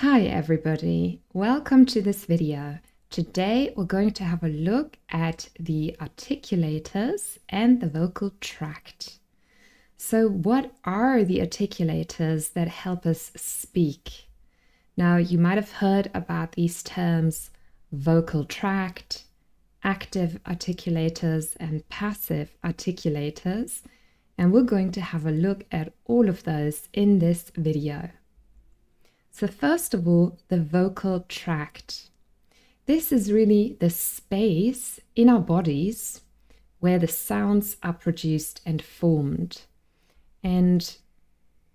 Hi everybody, welcome to this video. Today we're going to have a look at the articulators and the vocal tract. So what are the articulators that help us speak? Now you might have heard about these terms vocal tract, active articulators and passive articulators, and we're going to have a look at all of those in this video. So first of all, the vocal tract. This is really the space in our bodies where the sounds are produced and formed. And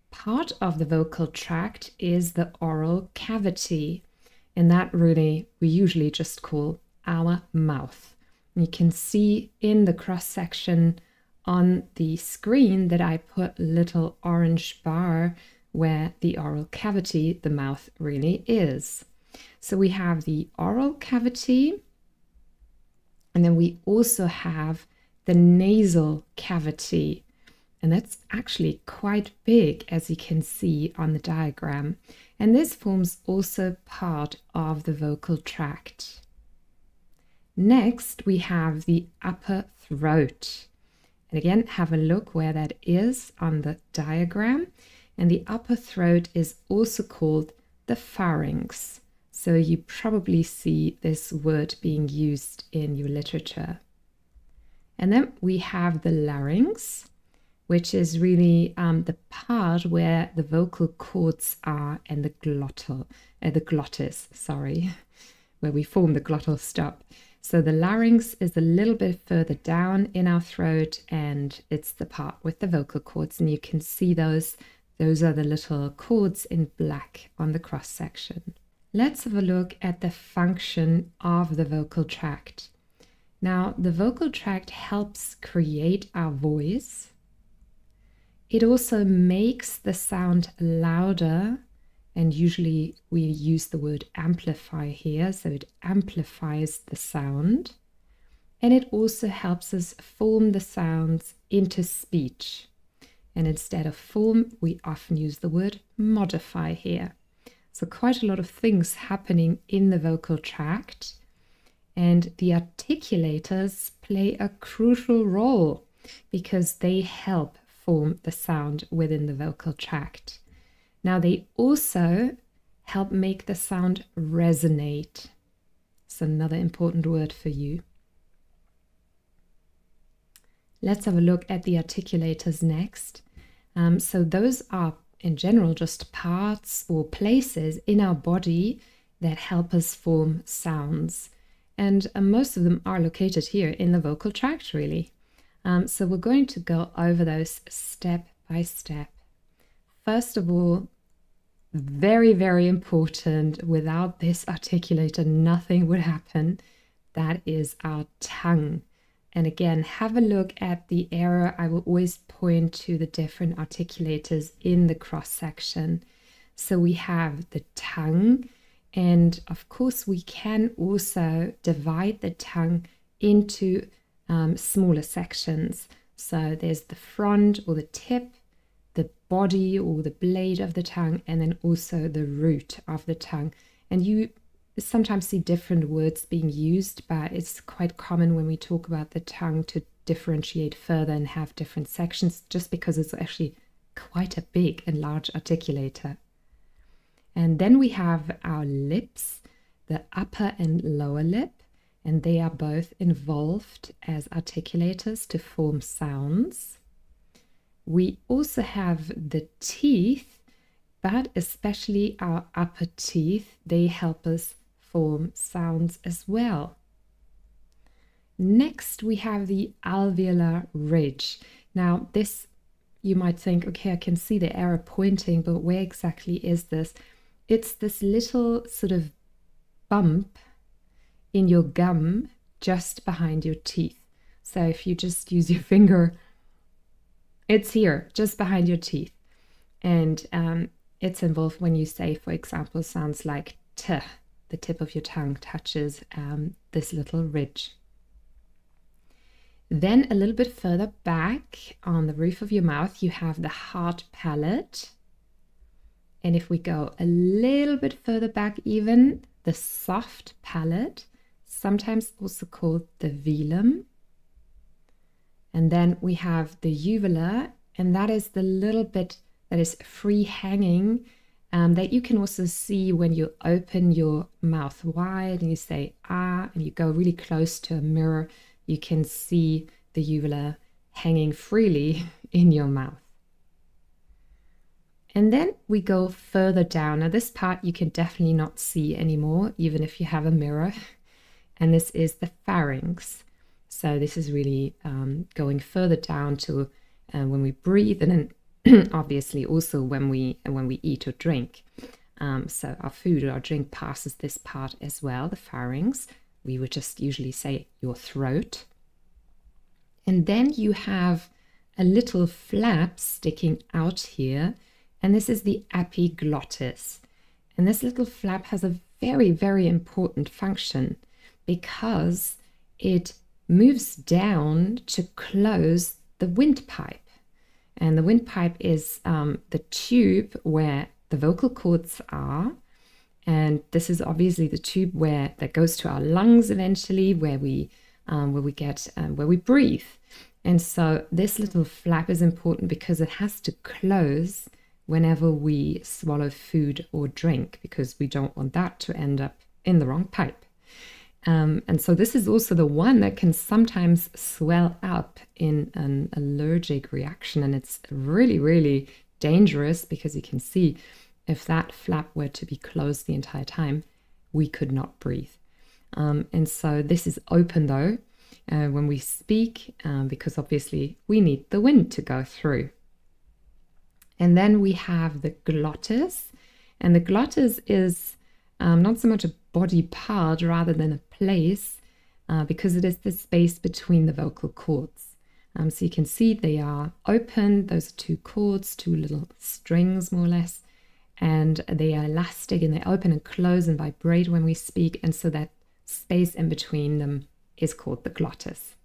part of the vocal tract is the oral cavity. And that really, we usually just call our mouth. You can see in the cross-section on the screen that I put a little orange bar where the oral cavity, the mouth, really is. So we have the oral cavity, and then we also have the nasal cavity. And that's actually quite big, as you can see on the diagram. And this forms also part of the vocal tract. Next, we have the upper throat. And again, have a look where that is on the diagram. And the upper throat is also called the pharynx. So you probably see this word being used in your literature. And then we have the larynx, which is really the part where the vocal cords are and the glottis, where we form the glottal stop. So the larynx is a little bit further down in our throat, and it's the part with the vocal cords, and you can see those. Those are the little cords in black on the cross section. Let's have a look at the function of the vocal tract. Now, the vocal tract helps create our voice. It also makes the sound louder, and usually we use the word amplify here, so it amplifies the sound. And it also helps us form the sounds into speech. And instead of form, we often use the word modify here. So quite a lot of things happening in the vocal tract. And the articulators play a crucial role because they help form the sound within the vocal tract. Now, they also help make the sound resonate. It's another important word for you. Let's have a look at the articulators next. So those are in general just parts or places in our body that help us form sounds. And most of them are located here in the vocal tract, really. So we're going to go over those step by step. First of all, very, very important, without this articulator, nothing would happen. That is our tongue. And again, have a look at the area. I will always point to the different articulators in the cross section. So we have the tongue, and of course we can also divide the tongue into smaller sections. So there's the frond or the tip, the body or the blade of the tongue, and then also the root of the tongue. And you sometimes see different words being used, but it's quite common when we talk about the tongue to differentiate further and have different sections, just because it's actually quite a big and large articulator. And then we have our lips, the upper and lower lip, and they are both involved as articulators to form sounds. We also have the teeth, but especially our upper teeth, they help us form sounds as well. Next, we have the alveolar ridge. Now this, you might think, okay, I can see the arrow pointing, but where exactly is this? It's this little sort of bump in your gum just behind your teeth. So if you just use your finger, it's here, just behind your teeth. And it's involved when you say, for example, sounds like t, the tip of your tongue touches this little ridge. Then a little bit further back on the roof of your mouth, you have the hard palate. And if we go a little bit further back even, the soft palate, sometimes also called the velum. And then we have the uvula, and that is the little bit that is free hanging that you can also see when you open your mouth wide and you say ah, and you go really close to a mirror, you can see the uvula hanging freely in your mouth. And then we go further down. Now this part you can definitely not see anymore, even if you have a mirror. And this is the pharynx. So this is really going further down to when we breathe, and then obviously also when we eat or drink. So our food or our drink passes this part as well, the pharynx. We would just usually say your throat. And then you have a little flap sticking out here. And this is the epiglottis. And this little flap has a very, very important function because it moves down to close the windpipe. And the windpipe is the tube where the vocal cords are. And this is obviously the tube that goes to our lungs eventually, where we breathe. And so this little flap is important because it has to close whenever we swallow food or drink, because we don't want that to end up in the wrong pipe. And so this is also the one that can sometimes swell up in an allergic reaction. And it's really, really dangerous because you can see if that flap were to be closed the entire time, we could not breathe. And so this is open though, when we speak, because obviously we need the wind to go through. And then we have the glottis, and the glottis is not so much a body part rather than a place, because it is the space between the vocal cords. So you can see they are open, those are two cords, two little strings more or less, and they are elastic and they open and close and vibrate when we speak, and so that space in between them is called the glottis.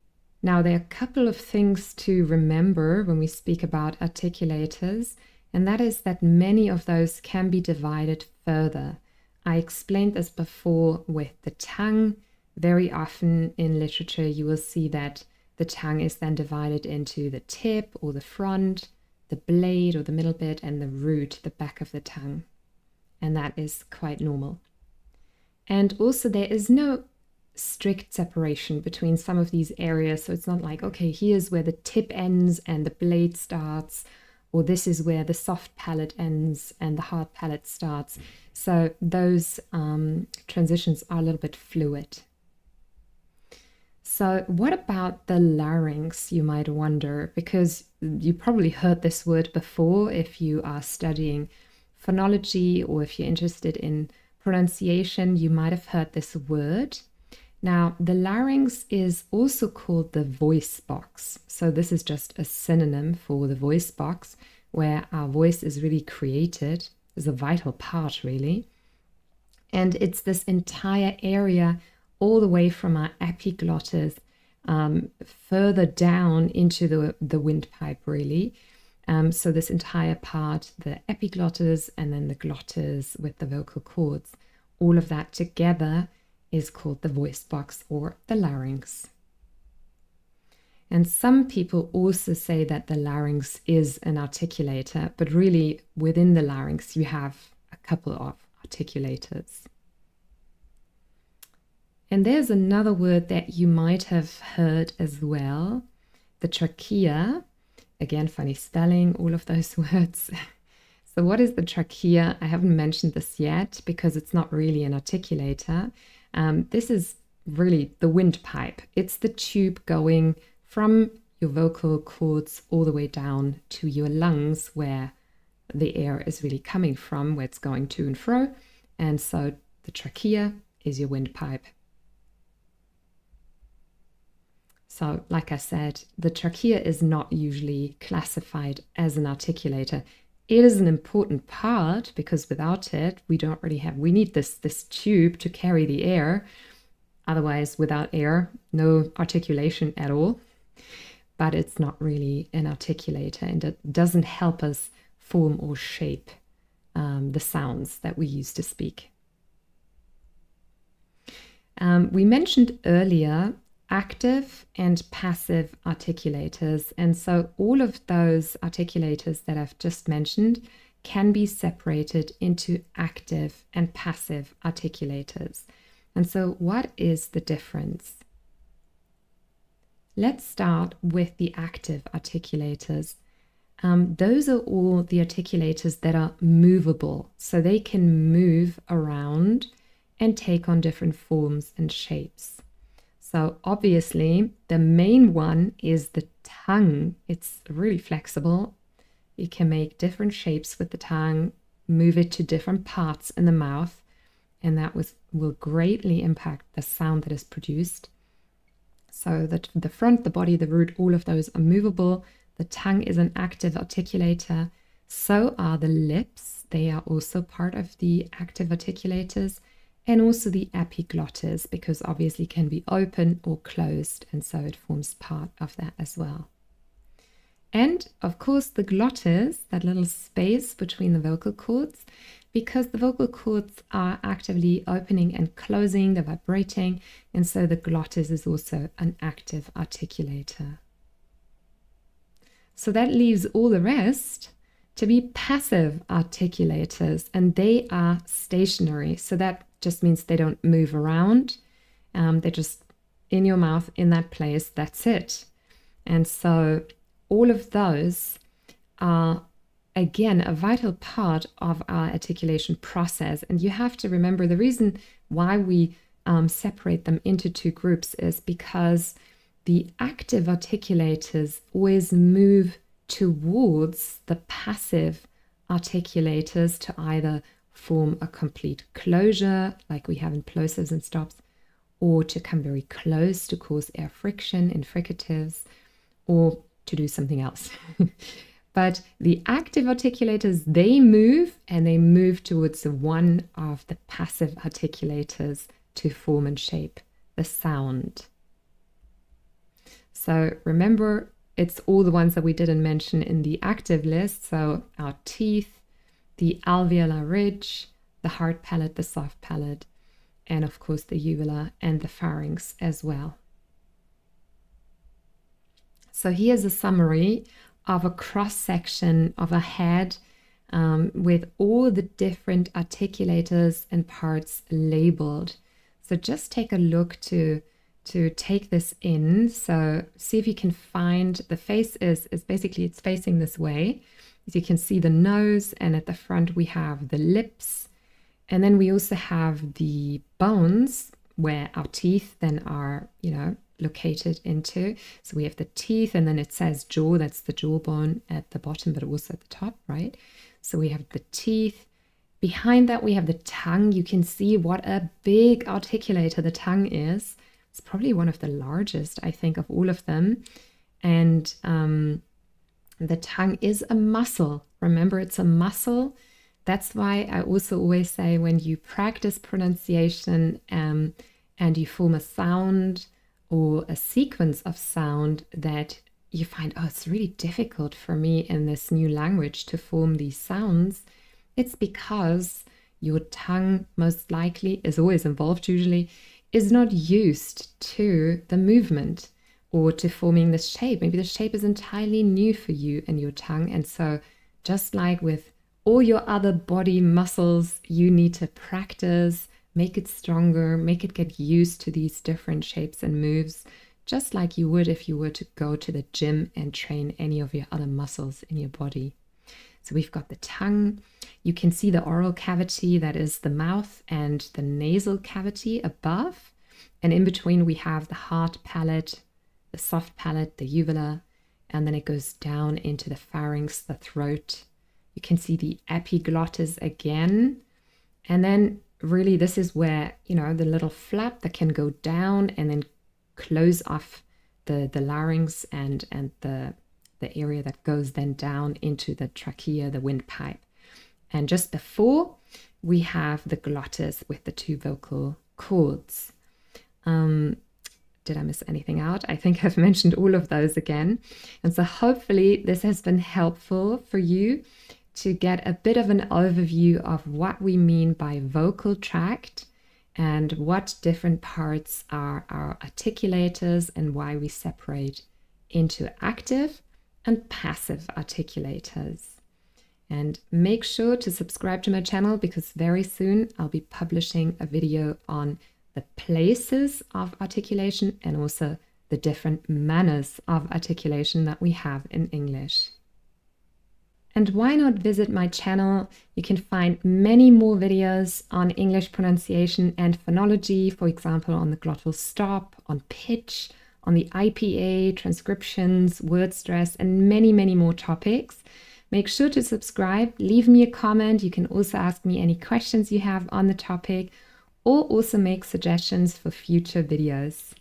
Now, there are a couple of things to remember when we speak about articulators, and that is that many of those can be divided further. I explained this before with the tongue. Very often in literature, you will see that the tongue is then divided into the tip or the front, the blade or the middle bit, and the root, the back of the tongue. And that is quite normal. And also there is no strict separation between some of these areas, so it's not like, okay, here's where the tip ends and the blade starts, or this is where the soft palate ends and the hard palate starts. So those transitions are a little bit fluid. So what about the larynx, you might wonder, because you probably heard this word before if you are studying phonology or if you're interested in pronunciation, you might have heard this word. Now, the larynx is also called the voice box. So this is just a synonym for the voice box, where our voice is really created. It's a vital part, really. And it's this entire area all the way from our epiglottis further down into the windpipe, really. So this entire part, the epiglottis and then the glottis with the vocal cords, all of that together is called the voice box or the larynx. And some people also say that the larynx is an articulator, but really within the larynx you have a couple of articulators. And there's another word that you might have heard as well, the trachea. Again, funny spelling, all of those words. So what is the trachea? I haven't mentioned this yet because it's not really an articulator. This is really the windpipe. It's the tube going from your vocal cords all the way down to your lungs, where the air is really coming from, where it's going to and fro. And so the trachea is your windpipe. So like I said, the trachea is not usually classified as an articulator. It is an important part because without it, we don't really have, we need this tube to carry the air. Otherwise, without air, no articulation at all. But it's not really an articulator, and it doesn't help us form or shape the sounds that we use to speak. We mentioned earlier active and passive articulators, and so all of those articulators that I've just mentioned can be separated into active and passive articulators. And so what is the difference? Let's start with the active articulators. Those are all the articulators that are movable, so they can move around and take on different forms and shapes. So obviously the main one is the tongue. It's really flexible. You can make different shapes with the tongue, move it to different parts in the mouth, and that will greatly impact the sound that is produced. So that the front, the body, the root, all of those are movable. The tongue is an active articulator. So are the lips. They are also part of the active articulators. And also the epiglottis, because obviously can be open or closed, and so it forms part of that as well. And of course the glottis, that little space between the vocal cords, because the vocal cords are actively opening and closing, they're vibrating, and so the glottis is also an active articulator. So that leaves all the rest to be passive articulators, and they are stationary. So that just means they don't move around. They're just in your mouth, in that place, that's it. And so all of those are, again, a vital part of our articulation process. And you have to remember the reason why we separate them into two groups is because the active articulators always move towards the passive articulators to either form a complete closure, like we have in plosives and stops, or to come very close to cause air friction in fricatives, or to do something else. But the active articulators, they move, and they move towards one of the passive articulators to form and shape the sound. So remember, it's all the ones that we didn't mention in the active list. So our teeth, the alveolar ridge, the hard palate, the soft palate, and of course the uvula and the pharynx as well. So here's a summary of a cross-section of a head with all the different articulators and parts labeled. So just take a look to take this in. So see if you can find the face is basically it's facing this way. As you can see the nose, and at the front we have the lips. And then we also have the bones where our teeth then are, located into. So we have the teeth, and then it says jaw, that's the jawbone at the bottom, but also at the top, right? So we have the teeth. Behind that we have the tongue. You can see what a big articulator the tongue is. It's probably one of the largest, I think, of all of them. And the tongue is a muscle. Remember, it's a muscle. That's why I also always say when you practice pronunciation and you form a sound or a sequence of sound that you find, oh, it's really difficult for me in this new language to form these sounds, it's because your tongue most likely is always involved usually, is not used to the movement or to forming this shape. Maybe the shape is entirely new for you and your tongue. And so just like with all your other body muscles, you need to practice, make it stronger, make it get used to these different shapes and moves, just like you would if you were to go to the gym and train any of your other muscles in your body. So we've got the tongue. You can see the oral cavity, that is the mouth, and the nasal cavity above. And in between we have the hard palate, the soft palate, the uvula, and then it goes down into the pharynx, the throat. You can see the epiglottis again. And then really this is where, the little flap that can go down and then close off the larynx and the area that goes then down into the trachea, the windpipe. And just before, we have the glottis with the two vocal cords. Did I miss anything out? I think I've mentioned all of those again. And so hopefully this has been helpful for you to get a bit of an overview of what we mean by vocal tract and what different parts are our articulators and why we separate into active and passive articulators. And make sure to subscribe to my channel because very soon I'll be publishing a video on the places of articulation and also the different manners of articulation that we have in English. And why not visit my channel? You can find many more videos on English pronunciation and phonology, for example, on the glottal stop, on pitch, on the IPA, transcriptions, word stress, and many, many more topics. Make sure to subscribe, leave me a comment. You can also ask me any questions you have on the topic or also make suggestions for future videos.